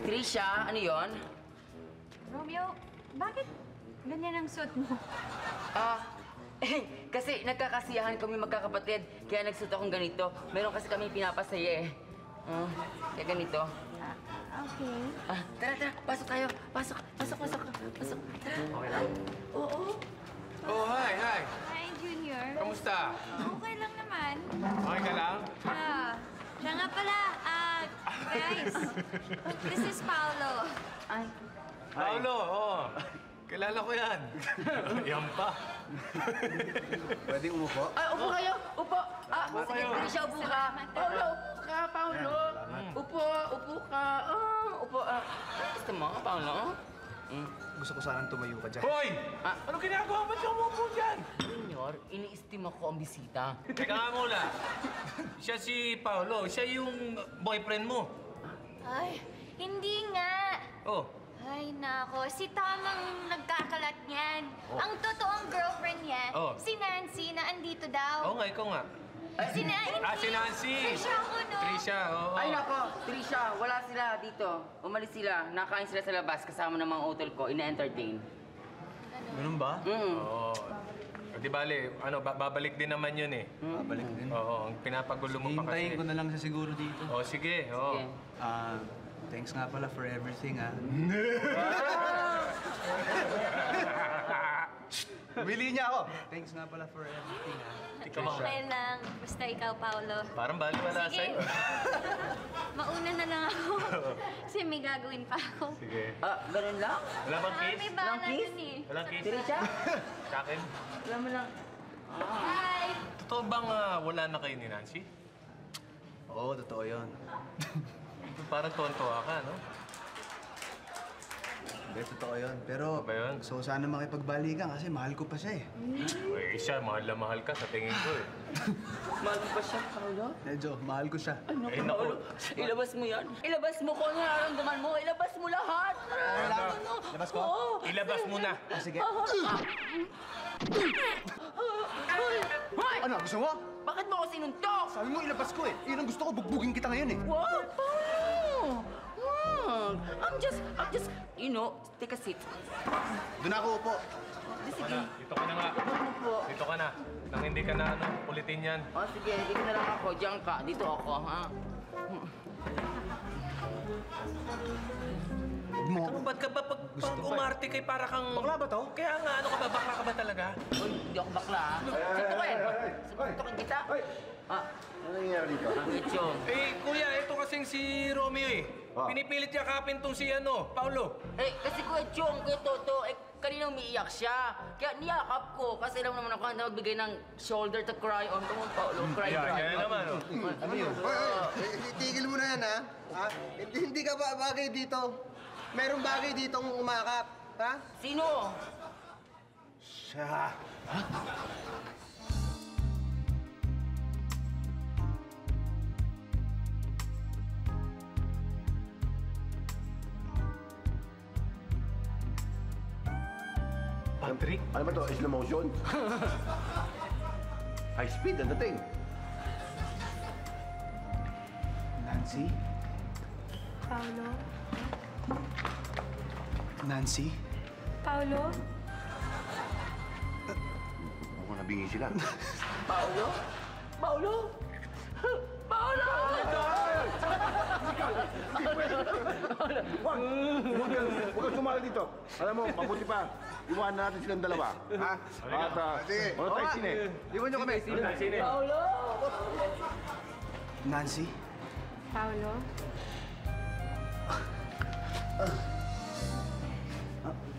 Trisha, ano yon? Romeo, bakit ganyan ang suit mo? Kasi nagkakasiyahan kami magkakapatid, kaya nagsuot akong ganito. Meron kasi kami pinapasaya eh. Kaya ganito. Okay. Tara, tara. Pasok tayo. Pasok, pasok, pasok. Pasok. Tara. Okay lang? Oo. Oh, hi, hi. Hi, Junior. Kamusta? Okay lang naman. Okay ka lang? Siya nga pala, guys. This is Paolo. Ay. Paolo, kilala ko yan. Yan pa. Pwede umupo? Upo kayo. Upo. Upo kayo. Trisha, upo ka. Paolo, upo ka, Paolo. Upo, upo ka. Upo. Gusto mo, Paolo? Gusto ko sanang tumayo ka dyan. Hoy! Ano ginagawa? Ba't siya umupo dyan? Junior, iniistima ko ang bisita. Teka nga muna. Siya si Paolo. Siya yung boyfriend mo. Ay, hindi nga. Ay, nako. Si Tamang nagkakalat niyan. Ang totoong girlfriend niya, si Nancy na andito daw. Nga, ikaw nga. Si Nancy. Trisha ako, no? Trisha, oo. Ay, nako. Trisha, wala sila dito. Umalis sila. Nakain sila sa labas kasama ng mga utol ko. Ina-entertain. Ganun ba? Oo. Di bale, babalik din naman yun eh. Babalik din? Oo, pinapagulo mo pa kasi. Hintayin ko na lang siya siguro dito. Oo, sige. Thanks nga pala for everything, ha? Bili niya ako! Thanks nga pala for everything, ha? Ikaw ba? Okay lang. Basta ikaw, Paolo. Parang baliwala sa'yo. Mauna na lang ako. Kasi may gagawin pa ako. Sige. Ganun lang? Wala bang kiss? May bahala dun eh. Walang kiss? Trisha? Sa'kin? Wala mo lang. Hi! Totoo bang wala na kayo ni Nancy? Oo, totoo yun. Parang tuwan-tuwa ka, no? Hindi, totoo yun. Pero, so sana makipagbalikan kasi mahal ko pa siya eh. Uy, siya, mahal na mahal ka sa tingin ko eh. Mahal ko pa siya, Paolo? Medyo, mahal ko siya. Ano ka, Paolo? Ilabas mo yan. Ilabas mo kung ano nararamdaman mo. Ilabas mo lahat. Ilabas ko? Ilabas mo na. Sige. Ano, gusto mo? Bakit mo ako sinuntok? Sabi mo, ilabas ko eh. Iyon ang gusto ko, bugbugin kita ngayon eh. Wow! I'm just, you know, take a seat. Doon ako upo. Sige. Dito ka na nga. Dito ka na. Nang hindi ka na, ulitin yan. Sige, dito na lang ako. Diyan ka. Dito ako, ha? Ba't ka ba pag umarte kay para kang... Bakla ba to? Kaya nga, ano ka ba? Bakla ka ba talaga? Uy, hindi ako bakla, ha? Suntukin kita. Ano nangyayari dito? Ang itsyo. Eh, kuya, ito kasing si Romeo eh. Pinipilit niya kapin tong si Paolo. Eh, kasi kuya Chong, kuya Toto, eh, kanina umiiyak siya. Kaya niyakap ko, kasi alam naman ako na magbigay ng shoulder to cry on. Ito mo, Paolo, cry, cry. Kaya naman, o. Ano yun? Itigil mo na yan, ha? Hindi ka bagay dito. Merong bagay dito ang umakap, ha? Sino? Siya. Ha? Patrick? Ano ba ito? Slow motion? High speed ang dating. Nancy? Paolo? Nancy? Paolo? Ako nabingi sila. Paolo? Paolo? Paolo! Huwag kang sumali dito. Alam mo, mabuti pa. Iwan natin silang dalawa. Ha? At, wala tayo sine. Iwan nyo kami. Paolo! Nancy? Paolo?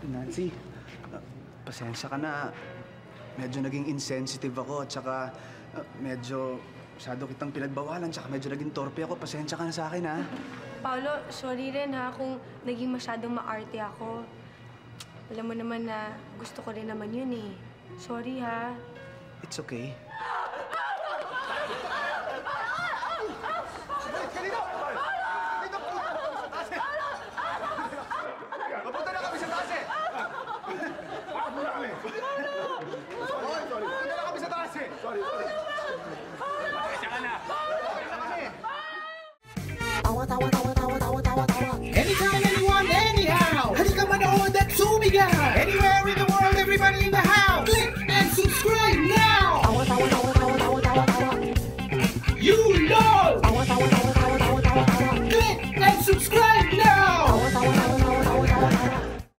Nancy, pasensya ka na. Medyo naging insensitive ako at saka medyo masyado kitang pinagbawalan, tsaka medyo naging torpe ako. Pasensya ka na sa akin, ha? Paolo, sorry rin, ha, kung naging masyadong maarte ako. Alam mo naman na gusto ko rin naman yun, eh. Sorry, ha? It's okay. Mapunta na kami sa taas, eh! Sorry. Mapunta na kami sa taas, eh! Sorry. Paolo! Paolo! Paolo! Paolo! Paolo! Paolo! Anytime, anyone, anyhow. How come I know that Sumi guy? Anyway.